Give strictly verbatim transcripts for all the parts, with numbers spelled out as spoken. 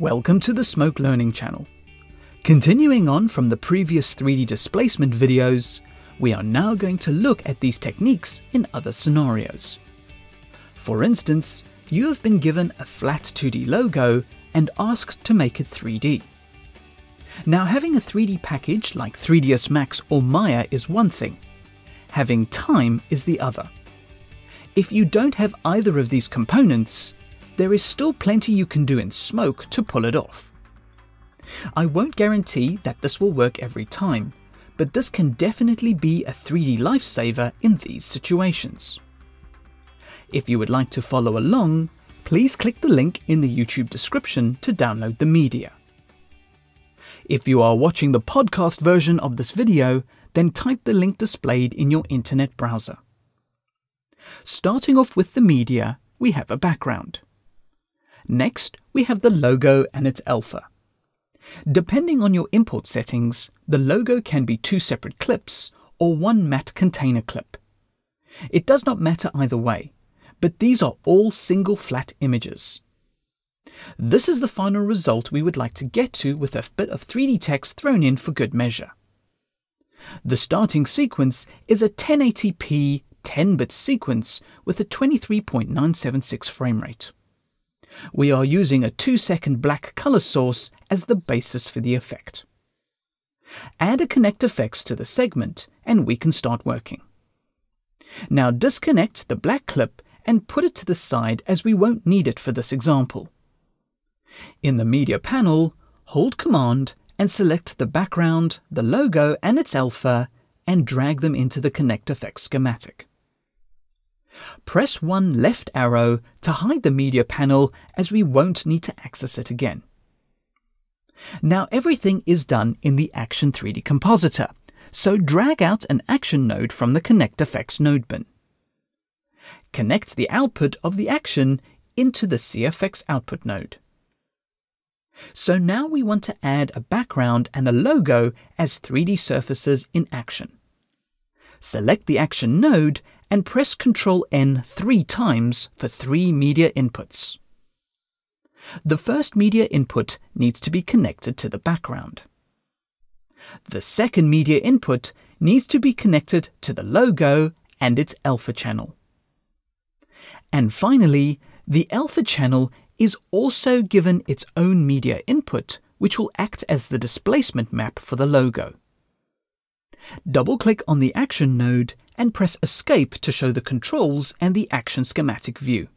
Welcome to the Smoke Learning Channel. Continuing on from the previous three D displacement videos, we are now going to look at these techniques in other scenarios. For instance, you have been given a flat two D logo and asked to make it three D. Now, having a three D package like three D S Max or Maya is one thing. Having time is the other. If you don't have either of these components, there is still plenty you can do in Smoke to pull it off. I won't guarantee that this will work every time, but this can definitely be a three D lifesaver in these situations. If you would like to follow along, please click the link in the YouTube description to download the media. If you are watching the podcast version of this video, then type the link displayed in your internet browser. Starting off with the media, we have a background. Next, we have the logo and its alpha. Depending on your import settings, the logo can be two separate clips or one matte container clip. It does not matter either way, but these are all single flat images. This is the final result we would like to get to with a bit of three D text thrown in for good measure. The starting sequence is a ten eighty p ten bit sequence with a twenty-three point nine seven six frame rate. We are using a two second black color source as the basis for the effect. Add a Connect Effects to the segment and we can start working. Now disconnect the black clip and put it to the side as we won't need it for this example. In the media panel, hold Command and select the background, the logo and its alpha and drag them into the Connect Effects schematic. Press one left arrow to hide the media panel as we won't need to access it again. Now everything is done in the Action three D compositor, so drag out an action node from the Connect Effects node bin. Connect the output of the action into the C F X output node. So now we want to add a background and a logo as three D surfaces in Action. Select the Action node and press Control N three times for three media inputs. The first media input needs to be connected to the background. The second media input needs to be connected to the logo and its alpha channel. And finally, the alpha channel is also given its own media input, which will act as the displacement map for the logo. Double-click on the Action node and press Escape to show the controls and the action schematic view.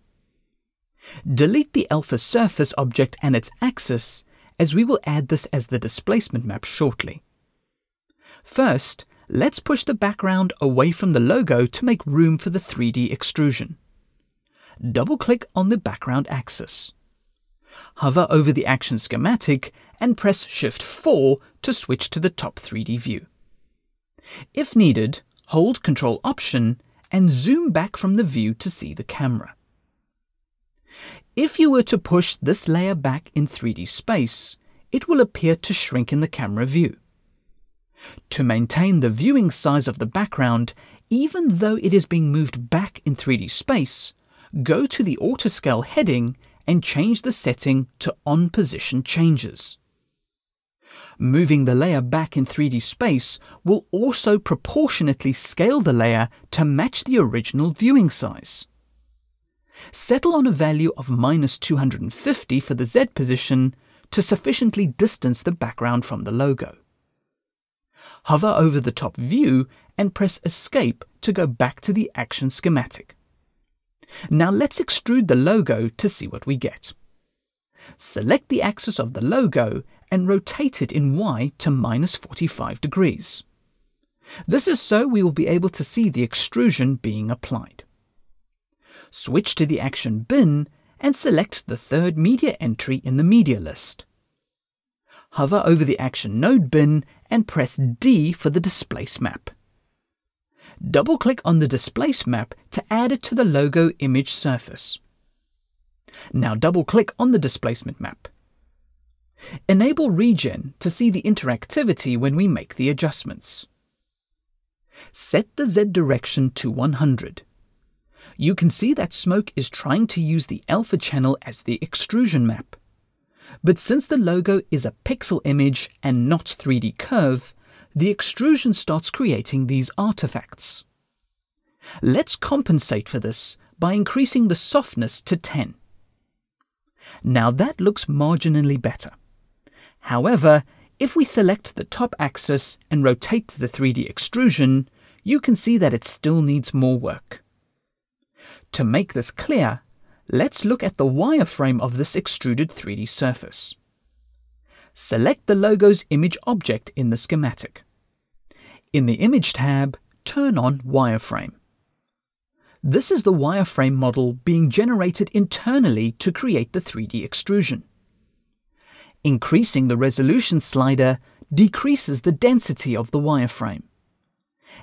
Delete the alpha surface object and its axis, as we will add this as the displacement map shortly. First, let's push the background away from the logo to make room for the three D extrusion. Double-click on the background axis. Hover over the action schematic and press Shift four to switch to the top three D view. If needed, hold Control Option and zoom back from the view to see the camera. If you were to push this layer back in three D space, it will appear to shrink in the camera view. To maintain the viewing size of the background, even though it is being moved back in three D space, go to the Auto Scale heading and change the setting to On Position Changes. Moving the layer back in three D space will also proportionately scale the layer to match the original viewing size. Settle on a value of minus two hundred fifty for the Z position to sufficiently distance the background from the logo. Hover over the top view and press Escape to go back to the action schematic. Now let's extrude the logo to see what we get. Select the axis of the logo and rotate it in Y to minus forty-five degrees. This is so we will be able to see the extrusion being applied. Switch to the action bin and select the third media entry in the media list. Hover over the action node bin and press D for the displace map. Double-click on the displace map to add it to the logo image surface. Now double-click on the displacement map. Enable Regen to see the interactivity when we make the adjustments. Set the Z direction to one hundred. You can see that Smoke is trying to use the alpha channel as the extrusion map. But since the logo is a pixel image and not three D curve, the extrusion starts creating these artifacts. Let's compensate for this by increasing the softness to ten. Now that looks marginally better. However, if we select the top axis and rotate the three D extrusion, you can see that it still needs more work. To make this clear, let's look at the wireframe of this extruded three D surface. Select the logo's image object in the schematic. In the Image tab, turn on Wireframe. This is the wireframe model being generated internally to create the three D extrusion. Increasing the resolution slider decreases the density of the wireframe.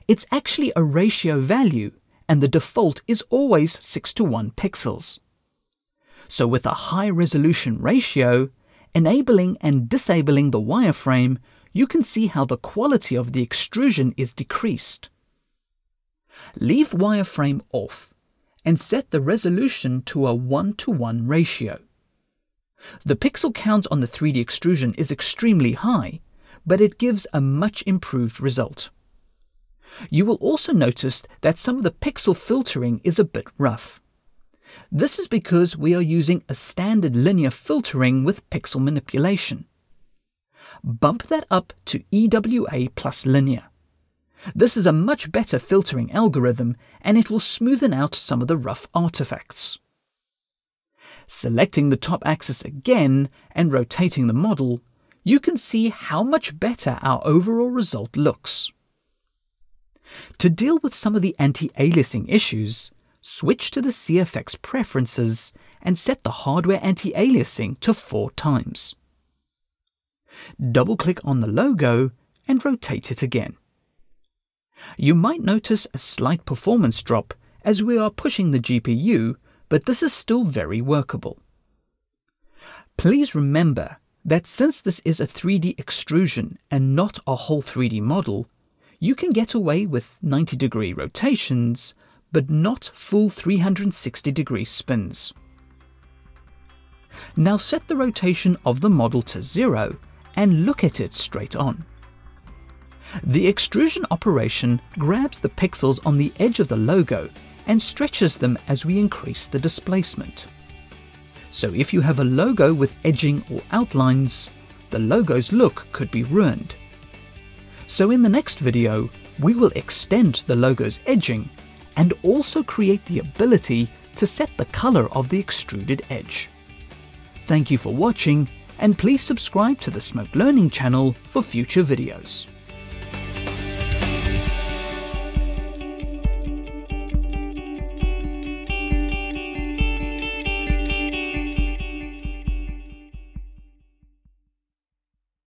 It's actually a ratio value, and the default is always six to one pixels. So with a high resolution ratio, enabling and disabling the wireframe, you can see how the quality of the extrusion is decreased. Leave wireframe off and set the resolution to a one to one ratio. The pixel count on the three D extrusion is extremely high, but it gives a much improved result. You will also notice that some of the pixel filtering is a bit rough. This is because we are using a standard linear filtering with pixel manipulation. Bump that up to E W A plus linear. This is a much better filtering algorithm, and it will smoothen out some of the rough artifacts. Selecting the top axis again and rotating the model, you can see how much better our overall result looks. To deal with some of the anti-aliasing issues, switch to the C F X preferences and set the hardware anti-aliasing to four times. Double-click on the logo and rotate it again. You might notice a slight performance drop as we are pushing the G P U, but this is still very workable. Please remember that since this is a three D extrusion and not a whole three D model, you can get away with ninety degree rotations, but not full three hundred sixty degree spins. Now set the rotation of the model to zero and look at it straight on. The extrusion operation grabs the pixels on the edge of the logo and stretches them as we increase the displacement. So if you have a logo with edging or outlines, the logo's look could be ruined. So in the next video, we will extend the logo's edging and also create the ability to set the color of the extruded edge. Thank you for watching, and please subscribe to the Smoke Learning channel for future videos.